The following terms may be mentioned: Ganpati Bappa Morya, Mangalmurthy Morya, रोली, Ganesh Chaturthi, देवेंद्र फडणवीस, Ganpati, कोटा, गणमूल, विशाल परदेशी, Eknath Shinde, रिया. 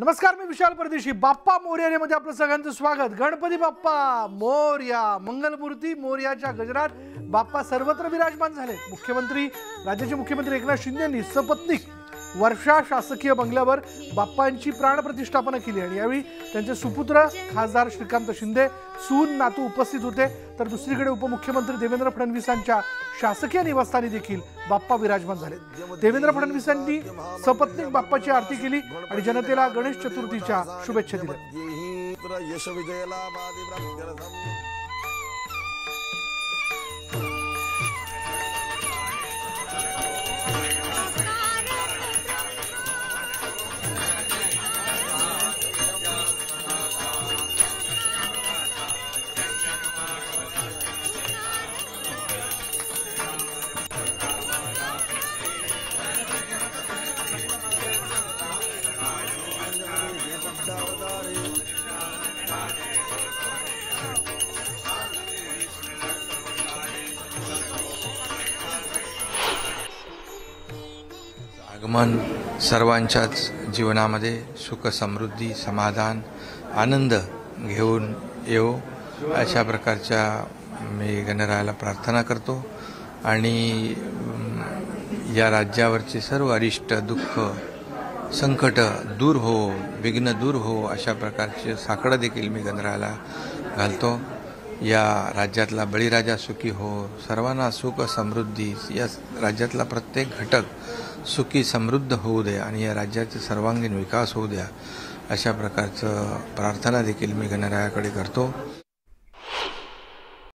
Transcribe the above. नमस्कार, मी विशाल परदेशी. बाप्पा मोरयामध्ये आपलं सगळ्यांचं स्वागत. गणपती बाप्पा मोरया, मंगलमूर्ती मोरयाच्या गजरात बाप्पा सर्वत्र विराजमान झाले. मुख्यमंत्री, राज्याचे मुख्यमंत्री एकनाथ शिंदे यांनी सपत्नीक वर्षा शासकीय बंगल्यावर बाप्पांची प्राणप्रतिष्ठापना केली आणि यावेळी त्यांचे सुपुत्र खासदार श्रीकांत शिंदे, सून, नातू उपस्थित होते. तर दुसरीकडे उपमुख्यमंत्री देवेंद्र फडणवीसांच्या शासकीय निवासस्थानी देखील बाप्पा विराजमान झाले. देवेंद्र फडणवीसांनी सपत्नीक बाप्पाची आरती केली आणि जनतेला गणेश चतुर्थीच्या शुभेच्छा दिल्या. मन सर्वांच्याच जीवनामध्ये सुख, समृद्धी, समाधान, आनंद घेऊन येवो अशा प्रकारच्या मी गणरायाला प्रार्थना करतो आणि या राज्यावरचे सर्व अरिष्ट, दुःख, संकट दूर हो, विघ्न दूर हो अशा प्रकारचे साकडं देखील मी गणरायाला घालतो. या राज्यातला बळीराजा सुखी हो, सर्वांना सुख समृद्धी, या राज्यातला प्रत्येक घटक सुखी समृद्ध होऊ दे आणि या राज्याचा सर्वांगीण विकास होऊ द्या अशा प्रकारचं प्रार्थना देखील मी गणरायाकडे करतो.